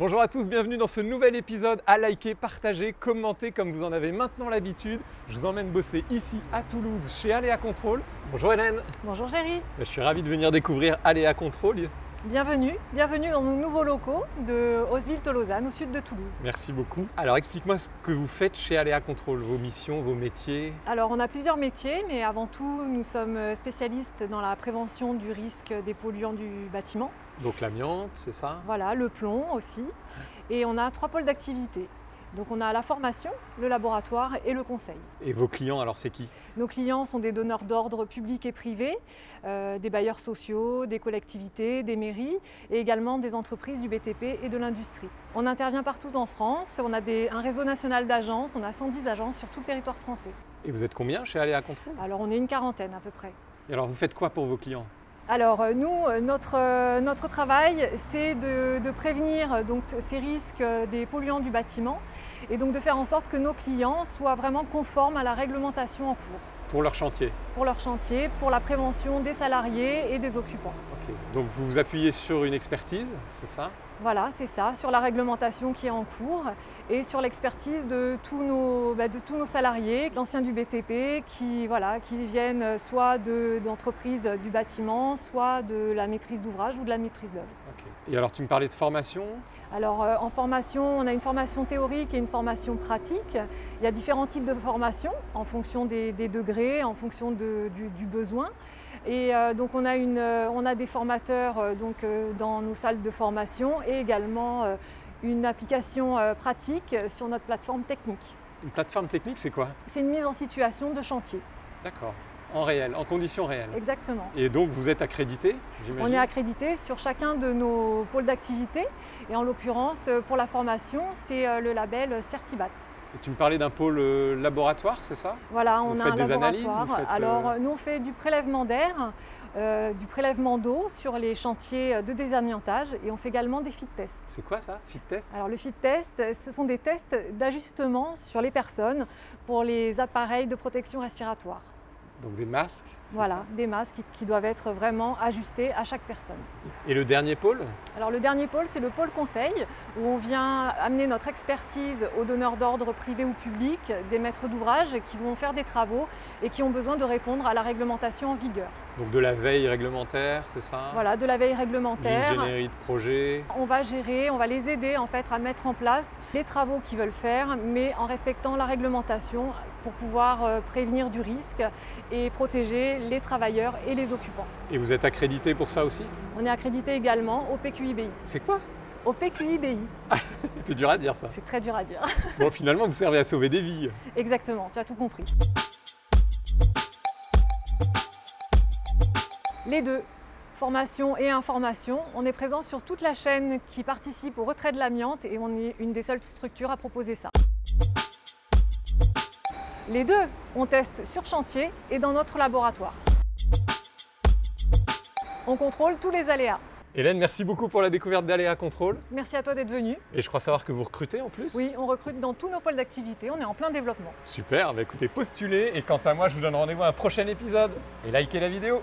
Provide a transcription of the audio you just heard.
Bonjour à tous, bienvenue dans ce nouvel épisode à liker, partager, commenter comme vous en avez maintenant l'habitude. Je vous emmène bosser ici à Toulouse chez Aléa Contrôles. Bonjour Hélène. Bonjour Géry. Je suis ravi de venir découvrir Aléa Contrôles. Bienvenue dans nos nouveaux locaux de Hauteville-Tolosane, au sud de Toulouse. Merci beaucoup. Alors explique-moi ce que vous faites chez Aléa Contrôles, vos missions, vos métiers. Alors on a plusieurs métiers, mais avant tout nous sommes spécialistes dans la prévention du risque des polluants du bâtiment. Donc l'amiante, c'est ça? Voilà, le plomb aussi. Et on a trois pôles d'activité. Donc on a la formation, le laboratoire et le conseil. Et vos clients, alors c'est qui? Nos clients sont des donneurs d'ordre publics et privés, des bailleurs sociaux, des collectivités, des mairies et également des entreprises du BTP et de l'industrie. On intervient partout en France, on a un réseau national d'agences, on a 110 agences sur tout le territoire français. Et vous êtes combien chez Aléa Contrôles? Alors on est une quarantaine à peu près. Et alors vous faites quoi pour vos clients? Alors nous, notre travail, c'est de prévenir donc, ces risques des polluants du bâtiment et donc de faire en sorte que nos clients soient vraiment conformes à la réglementation en cours. Pour leur chantier? Pour leur chantier, pour la prévention des salariés et des occupants. Okay. Donc vous vous appuyez sur une expertise, c'est ça? Voilà, c'est ça, sur la réglementation qui est en cours et sur l'expertise de tous nos salariés, d'anciens du BTP qui viennent soit d'entreprises du bâtiment, soit de la maîtrise d'ouvrage ou de la maîtrise d'œuvre. Okay. Et alors tu me parlais de formation? Alors en formation, on a une formation théorique et une formation pratique. Il y a différents types de formations en fonction des degrés, en fonction du besoin. Et donc on a des formateurs dans nos salles de formation et également une application pratique sur notre plateforme technique. Une plateforme technique, c'est quoi? C'est une mise en situation de chantier. D'accord. En réel, en conditions réelles. Exactement. Et donc vous êtes accrédité, j'imagine? On est accrédité sur chacun de nos pôles d'activité. Et en l'occurrence, pour la formation, c'est le label Certibat. Et tu me parlais d'un pôle laboratoire, c'est ça? Voilà, on a un laboratoire. Vous faites... Alors, nous, on fait du prélèvement d'air, du prélèvement d'eau sur les chantiers de désamiantage et on fait également des fit tests. C'est quoi ça, fit test? Alors, le fit test, ce sont des tests d'ajustement sur les personnes pour les appareils de protection respiratoire. Donc des masques? Voilà, des masques qui doivent être vraiment ajustés à chaque personne. Et le dernier pôle? Alors le dernier pôle, c'est le pôle conseil, où on vient amener notre expertise aux donneurs d'ordre privés ou publics, des maîtres d'ouvrage qui vont faire des travaux et qui ont besoin de répondre à la réglementation en vigueur. Donc de la veille réglementaire, c'est ça? Voilà, de la veille réglementaire. L'ingénierie de projet. On va gérer, on va les aider en fait à mettre en place les travaux qu'ils veulent faire, mais en respectant la réglementation pour pouvoir prévenir du risque et protéger les travailleurs et les occupants. Et vous êtes accrédité pour ça aussi? On est accrédité également au OPQIBI. C'est quoi? Au OPQIBI. C'est dur à dire ça. C'est très dur à dire. Bon, finalement, vous servez à sauver des vies. Exactement, tu as tout compris. Les deux, formation et information, on est présent sur toute la chaîne qui participe au retrait de l'amiante et on est une des seules structures à proposer ça. Les deux, on teste sur chantier et dans notre laboratoire. On contrôle tous les aléas. Hélène, merci beaucoup pour la découverte d'Aléa Contrôles. Merci à toi d'être venue. Et je crois savoir que vous recrutez en plus? Oui, on recrute dans tous nos pôles d'activité, on est en plein développement. Super, bah écoutez, postulez et quant à moi, je vous donne rendez-vous à un prochain épisode. Et likez la vidéo.